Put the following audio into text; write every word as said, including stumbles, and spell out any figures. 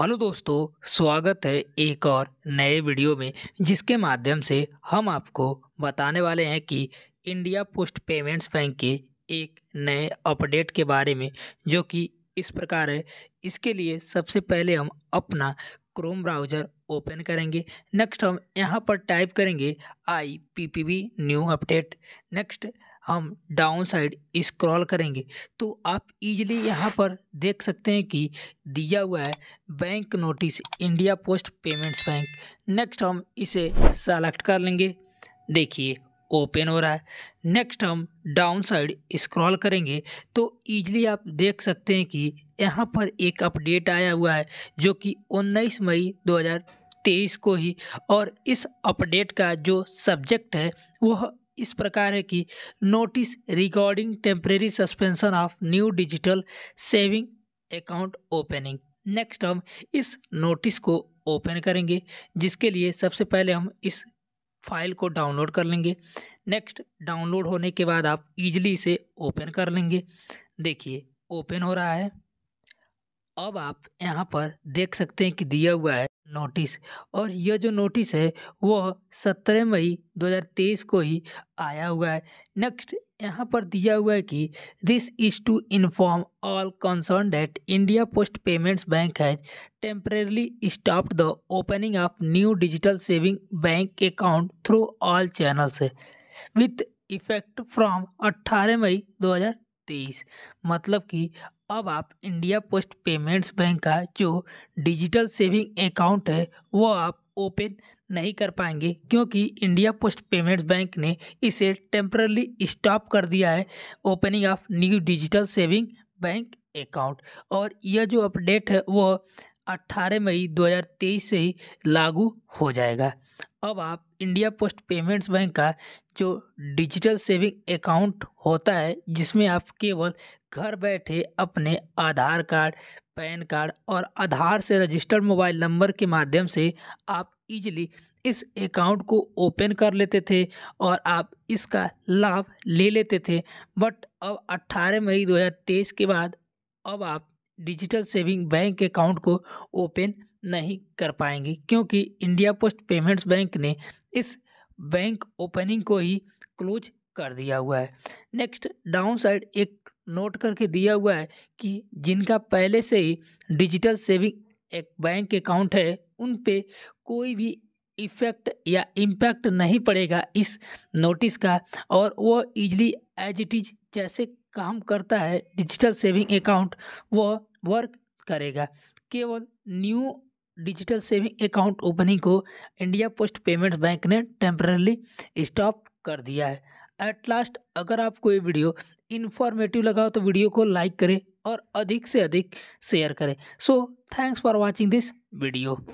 Hello दोस्तों, स्वागत है एक और नए वीडियो में, जिसके माध्यम से हम आपको बताने वाले हैं कि इंडिया पोस्ट पेमेंट्स बैंक के एक नए अपडेट के बारे में, जो कि इस प्रकार है। इसके लिए सबसे पहले हम अपना क्रोम ब्राउज़र ओपन करेंगे। नेक्स्ट हम यहां पर टाइप करेंगे I P P B new update. Next हम डाउन साइड स्क्रॉल करेंगे तो आप इजीली यहाँ पर देख सकते हैं कि दिया हुआ है bank notice India post payments Bank. Next हम इसे सेलेक्ट कर लेंगे। देखिए ओपन हो रहा है। नेक्स्ट हम डाउन साइड स्क्रॉल करेंगे तो इजीली आप देख सकते हैं कि यहाँ पर एक अपडेट आया हुआ है जो कि उन्नीस मई दो हज़ार तेईस को ही, और इस अपडेट का जो सब्जेक्ट है वह इस प्रकार है कि notice regarding temporary suspension of new digital saving account opening. Next हम इस नोटिस को ओपन करेंगे, जिसके लिए सबसे पहले हम इस फाइल को डाउनलोड कर लेंगे। नेक्स्ट डाउनलोड होने के बाद आप इजीली इसे ओपन कर लेंगे। देखिए ओपन हो रहा है। अब आप यहाँ पर देख सकते हैं कि दिया हुआ है नोटिस, और यह जो नोटिस है वह सत्रह मई दो हज़ार तेईस को ही आया हुआ है। नेक्स्ट यहाँ पर दिया हुआ है कि this is to inform all concern that India post payments Bank has temporarily stopped the opening of new digital saving bank account through all channels with effect from अट्ठारह मई दो हज़ार तेईस। मतलब कि अब आप इंडिया पोस्ट पेमेंट्स बैंक का जो डिजिटल सेविंग अकाउंट है वो आप ओपन नहीं कर पाएंगे, क्योंकि इंडिया पोस्ट पेमेंट्स बैंक ने इसे टेम्परली स्टॉप कर दिया है opening of new digital saving bank account. और यह जो अपडेट है वो अट्ठारह मई दो हज़ार तेईस से ही लागू हो जाएगा। अब आप इंडिया पोस्ट पेमेंट्स बैंक का जो डिजिटल सेविंग अकाउंट होता है, जिसमें आप केवल घर बैठे अपने आधार कार्ड, पैन कार्ड और आधार से रजिस्टर्ड मोबाइल नंबर के माध्यम से आप इजीली इस अकाउंट को ओपन कर लेते थे और आप इसका लाभ ले लेते थे, बट अब अट्ठारह मई दो हज़ार तेईस के बाद अब आप डिजिटल सेविंग बैंक अकाउंट को ओपन नहीं कर पाएंगे, क्योंकि इंडिया पोस्ट पेमेंट्स बैंक ने इस बैंक ओपनिंग को ही क्लोज कर दिया हुआ है। नेक्स्ट डाउन साइड एक नोट करके दिया हुआ है कि जिनका पहले से ही डिजिटल सेविंग एक बैंक अकाउंट है उन पे कोई भी इफेक्ट या इम्पैक्ट नहीं पड़ेगा इस नोटिस का, और वो इजीली एज इट इज जैसे काम करता है डिजिटल सेविंग अकाउंट वो वर्क करेगा। केवल new digital saving account opening को इंडिया पोस्ट पेमेंट्स बैंक ने टेम्परेरली स्टॉप कर दिया है। एट लास्ट, अगर आपको ये वीडियो इन्फॉर्मेटिव लगा हो तो वीडियो को लाइक करें और अधिक से अधिक शेयर करें। So thanks for watching this video.